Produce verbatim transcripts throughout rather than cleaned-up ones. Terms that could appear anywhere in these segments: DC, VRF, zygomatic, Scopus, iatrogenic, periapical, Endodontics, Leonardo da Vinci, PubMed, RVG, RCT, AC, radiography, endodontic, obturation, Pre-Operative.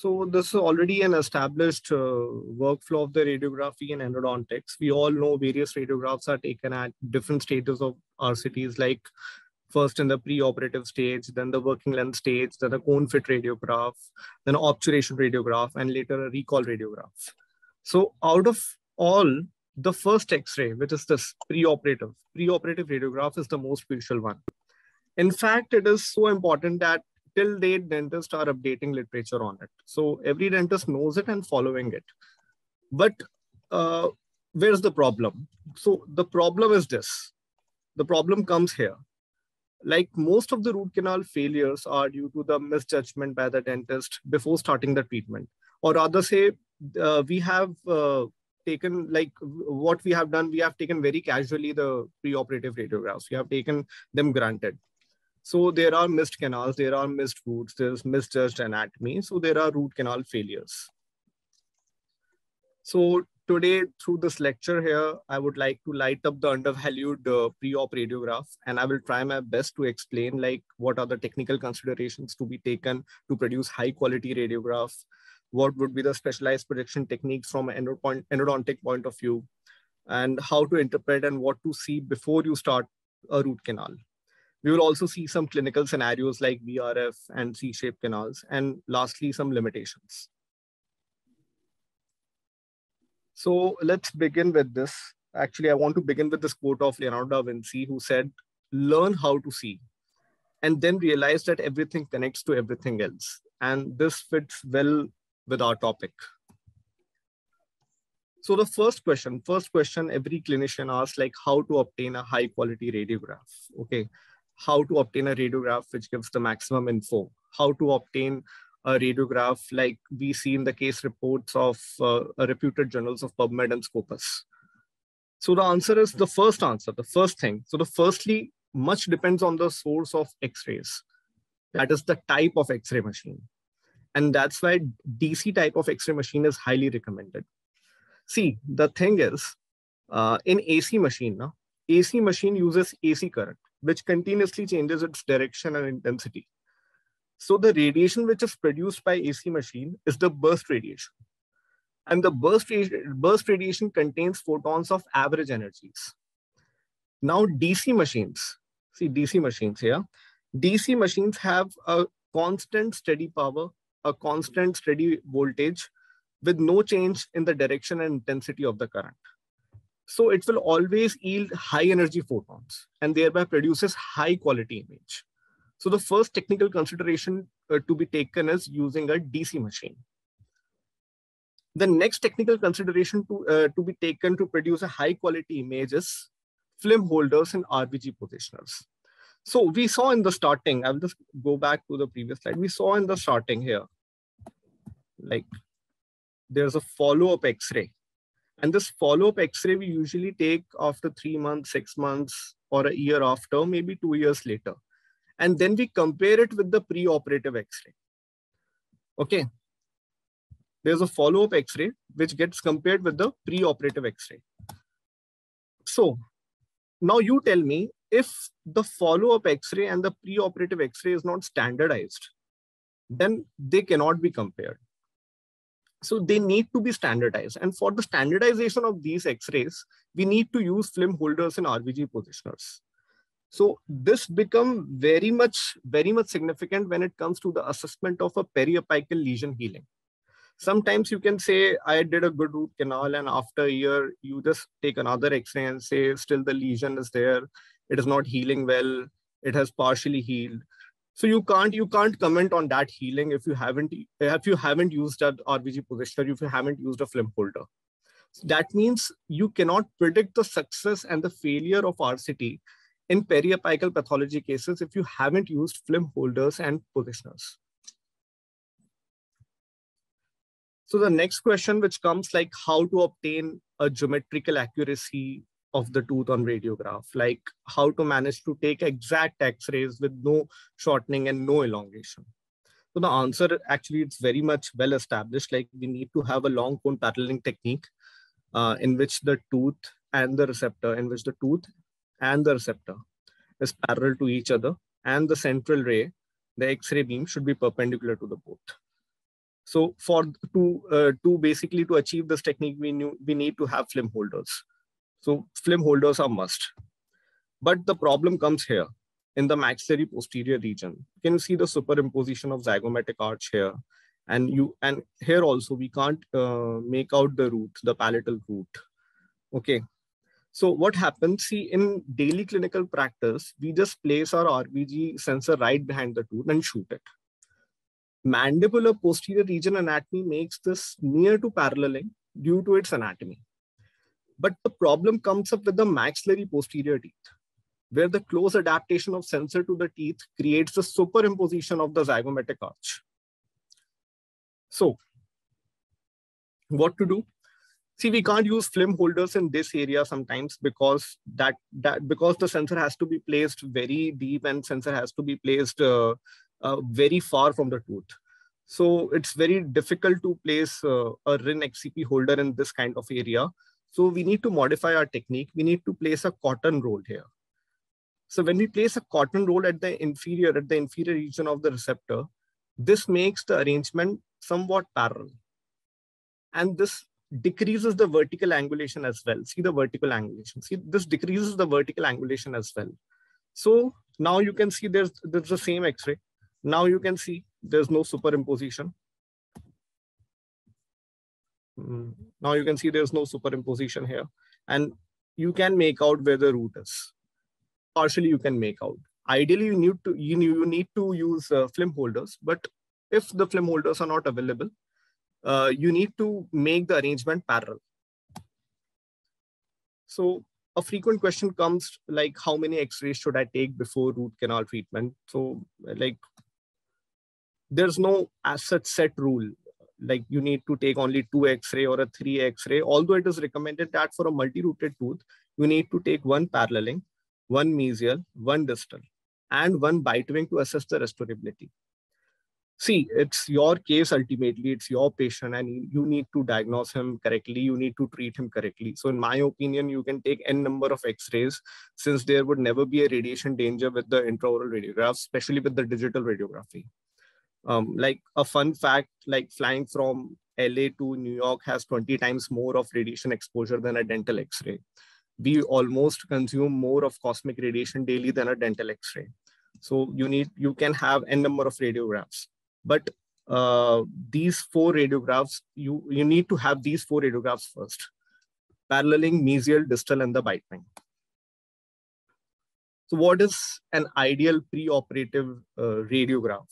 So this is already an established uh, workflow of the radiography and endodontics. We all know various radiographs are taken at different stages of R C Ts, like first in the preoperative stage, then the working lens stage, then a cone fit radiograph, then an obturation radiograph, and later a recall radiograph. So out of all, the first X-ray, which is this preoperative, preoperative radiograph is the most crucial one. In fact, it is so important that till date, dentists are updating literature on it. So every dentist knows it and following it. But uh, where's the problem? So the problem is this. The problem comes here. Like most of the root canal failures are due to the misjudgment by the dentist before starting the treatment. Or rather say, uh, we have uh, taken, like what we have done, we have taken very casually the preoperative radiographs. We have taken them granted. So there are missed canals, there are missed roots, there's misjudged anatomy. So there are root canal failures. So today through this lecture here, I would like to light up the undervalued uh, pre-op radiograph, and I will try my best to explain like what are the technical considerations to be taken to produce high quality radiograph, what would be the specialized projection techniques from an endodontic point of view, and how to interpret and what to see before you start a root canal. We will also see some clinical scenarios like V R F and C-shaped canals, and lastly, some limitations. So let's begin with this. Actually, I want to begin with this quote of Leonardo da Vinci, who said, "Learn how to see, and then realize that everything connects to everything else." And this fits well with our topic. So the first question, first question every clinician asks, like how to obtain a high quality radiograph. Okay. How to obtain a radiograph which gives the maximum info, how to obtain a radiograph like we see in the case reports of uh, reputed journals of PubMed and Scopus. So the answer is the first answer, the first thing. So the firstly, much depends on the source of X-rays. That is the type of X-ray machine. And that's why D C type of X-ray machine is highly recommended. See, the thing is, uh, in A C machine, no? A C machine uses A C current, which continuously changes its direction and intensity. So the radiation which is produced by A C machine is the burst radiation. And the burst, ra burst radiation contains photons of average energies. Now D C machines, see D C machines here, D C machines have a constant steady power, a constant steady voltage with no change in the direction and intensity of the current. So it will always yield high energy photons and thereby produces high quality image. So the first technical consideration uh, to be taken is using a D C machine. The next technical consideration to, uh, to be taken to produce a high quality image is film holders and R V G positioners. So we saw in the starting, I'll just go back to the previous slide. We saw in the starting here, like there's a follow-up X-ray. And this follow-up X-ray we usually take after three months, six months, or a year after, maybe two years later. And then we compare it with the pre-operative X-ray. Okay. There's a follow-up X-ray which gets compared with the pre-operative X-ray. So now you tell me, if the follow-up X-ray and the pre-operative X-ray is not standardized, then they cannot be compared. So they need to be standardized. And for the standardization of these X-rays, we need to use film holders and R V G positioners. So this becomes very much, very much significant when it comes to the assessment of a periapical lesion healing. Sometimes you can say, I did a good root canal, and after a year, you just take another X-ray and say, still the lesion is there. It is not healing well. It has partially healed. So you can't you can't comment on that healing if you haven't if you haven't used that R V G positioner, if you haven't used a film holder. So that means you cannot predict the success and the failure of R C T in periapical pathology cases if you haven't used film holders and positioners. So the next question which comes, like how to obtain a geometrical accuracy of the tooth on radiograph, like how to manage to take exact X-rays with no shortening and no elongation. So the answer, actually, it's very much well established. Like we need to have a long cone paralleling technique uh, in which the tooth and the receptor, in which the tooth and the receptor is parallel to each other, and the central ray, the X-ray beam, should be perpendicular to the both. So for to uh, to basically to achieve this technique, we knew we need to have film holders. So film holders are must. But the problem comes here in the maxillary posterior region. Can you see the superimposition of zygomatic arch here? And you and here also we can't uh, make out the root, the palatal root. Okay. So what happens, see, in daily clinical practice, we just place our R V G sensor right behind the tooth and shoot it. Mandibular posterior region anatomy makes this near to paralleling due to its anatomy. But the problem comes up with the maxillary posterior teeth, where the close adaptation of sensor to the teeth creates the superimposition of the zygomatic arch. So what to do? See, we can't use film holders in this area sometimes because that, that because the sensor has to be placed very deep and sensor has to be placed uh, uh, very far from the tooth. So it's very difficult to place uh, a R I N X C P holder in this kind of area. So we need to modify our technique. We need to place a cotton roll here. So when we place a cotton roll at the inferior, at the inferior region of the receptor, this makes the arrangement somewhat parallel. And this decreases the vertical angulation as well. See the vertical angulation. See, this decreases the vertical angulation as well. So now you can see there's, there's the same X-ray. Now you can see there's no superimposition. Now you can see there's no superimposition here, and you can make out where the root is. Partially, you can make out. Ideally, you need to you, you need to use uh, film holders, but if the film holders are not available, uh, you need to make the arrangement parallel. So a frequent question comes like, how many X-rays should I take before root canal treatment? So like, there's no as such set rule. Like you need to take only two X-ray or a three X-ray, although it is recommended that for a multi-rooted tooth, you need to take one paralleling, one mesial, one distal, and one bite wing to assess the restorability. See, it's your case ultimately, it's your patient, and you need to diagnose him correctly, you need to treat him correctly. So in my opinion, you can take N number of X-rays since there would never be a radiation danger with the intraoral radiograph, especially with the digital radiography. Um, like a fun fact, like flying from L A to New York has twenty times more of radiation exposure than a dental X-ray. We almost consume more of cosmic radiation daily than a dental X-ray. So you need, you can have N number of radiographs, but uh, these four radiographs, you, you need to have these four radiographs first, paralleling, mesial, distal, and the bite wing. So what is an ideal preoperative uh, radiograph?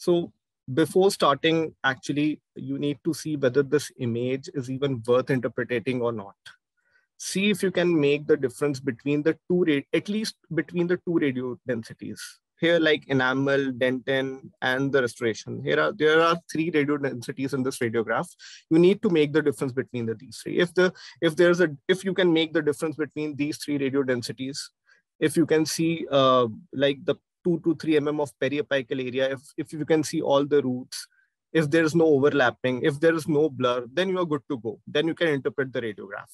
So before starting, actually, you need to see whether this image is even worth interpreting or not. See if you can make the difference between the two, at least between the two radio densities. Here, like enamel, dentin, and the restoration. Here are, there are three radio densities in this radiograph. You need to make the difference between the these three. If the if there's a if you can make the difference between these three radio densities, if you can see uh, like the two to three millimeters of periapical area, if, if you can see all the roots, if there is no overlapping, if there is no blur, then you are good to go. Then you can interpret the radiograph.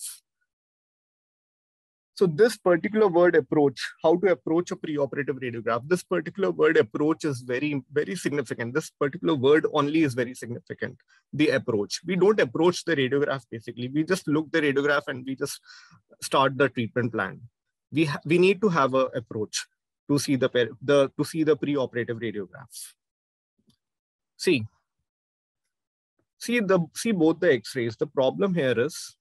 So this particular word approach, how to approach a preoperative radiograph, this particular word approach is very, very significant. This particular word only is very significant, the approach. We don't approach the radiograph basically. We just look the radiograph and we just start the treatment plan. We, we need to have an approach to see the, the, to see the preoperative radiograph. See, see, the, see both the X-rays. The problem here is,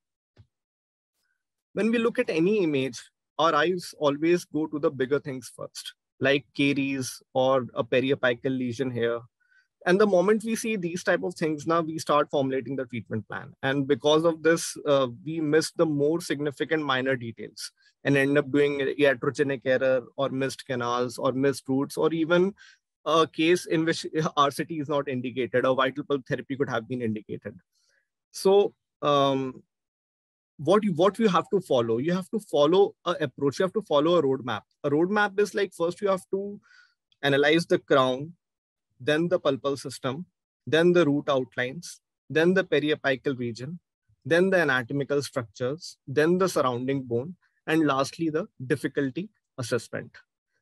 when we look at any image, our eyes always go to the bigger things first, like caries or a periapical lesion here. And the moment we see these type of things, now we start formulating the treatment plan. And because of this, uh, we miss the more significant minor details and end up doing iatrogenic error or missed canals or missed roots, or even a case in which R C T is not indicated or vital pulp therapy could have been indicated. So um, what you, what you have to follow, you have to follow an approach, you have to follow a roadmap. A roadmap is like, first you have to analyze the crown, then the pulpal system, then the root outlines, then the periapical region, then the anatomical structures, then the surrounding bone, and lastly, the difficulty assessment.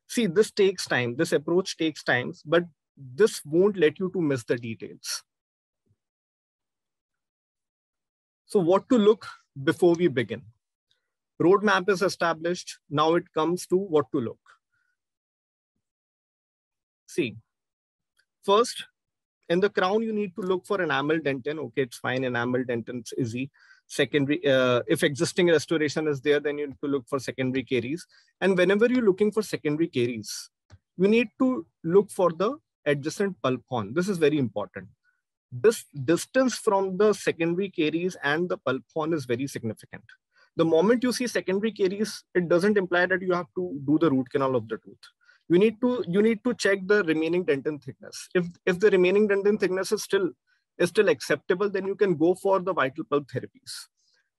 See, this takes time. This approach takes time, but this won't let you to miss the details. So what to look before we begin? Roadmap is established. Now it comes to what to look. See, first, in the crown, you need to look for enamel dentin. Okay, it's fine. Enamel dentin is easy. Secondary, uh, if existing restoration is there, then you need to look for secondary caries. And whenever you're looking for secondary caries, you need to look for the adjacent pulp horn. This is very important. This distance from the secondary caries and the pulp horn is very significant. The moment you see secondary caries, it doesn't imply that you have to do the root canal of the tooth. You need to, you need to check the remaining dentin thickness. If, if the remaining dentin thickness is still, is still acceptable, then you can go for the vital pulp therapies.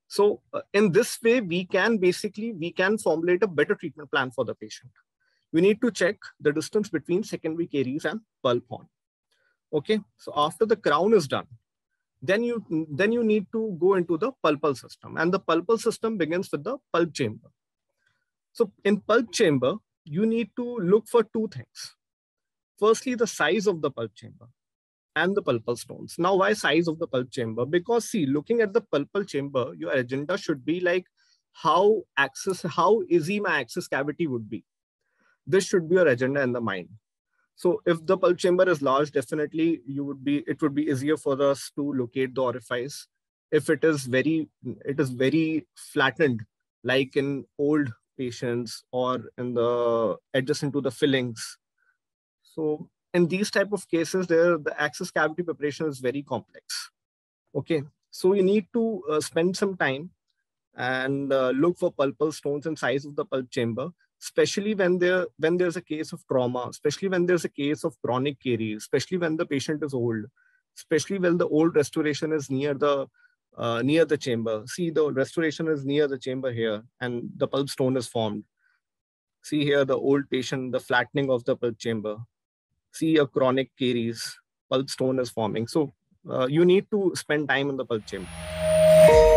So uh, in this way, we can basically, we can formulate a better treatment plan for the patient. We need to check the distance between secondary caries and pulp horn. Okay, so after the crown is done, then you, then you need to go into the pulpal system, and the pulpal system begins with the pulp chamber. So in pulp chamber, you need to look for two things. Firstly, the size of the pulp chamber and the pulpal stones. Now, why size of the pulp chamber? Because see, looking at the pulpal chamber, your agenda should be like how axis, how easy my axis cavity would be. This should be your agenda in the mind. So if the pulp chamber is large, definitely you would be, it would be easier for us to locate the orifice. If it is very, it is very flattened, like in old patients or in the adjacent to the fillings. So in these type of cases, there the axis cavity preparation is very complex. Okay, so you need to uh, spend some time and uh, look for pulpal stones and size of the pulp chamber, especially when there when there's a case of trauma, especially when there's a case of chronic caries, especially when the patient is old, especially when the old restoration is near the Uh, near the chamber. See, the restoration is near the chamber here and the pulp stone is formed. See here, the old patient, the flattening of the pulp chamber. See a chronic caries, pulp stone is forming. So uh, you need to spend time in the pulp chamber.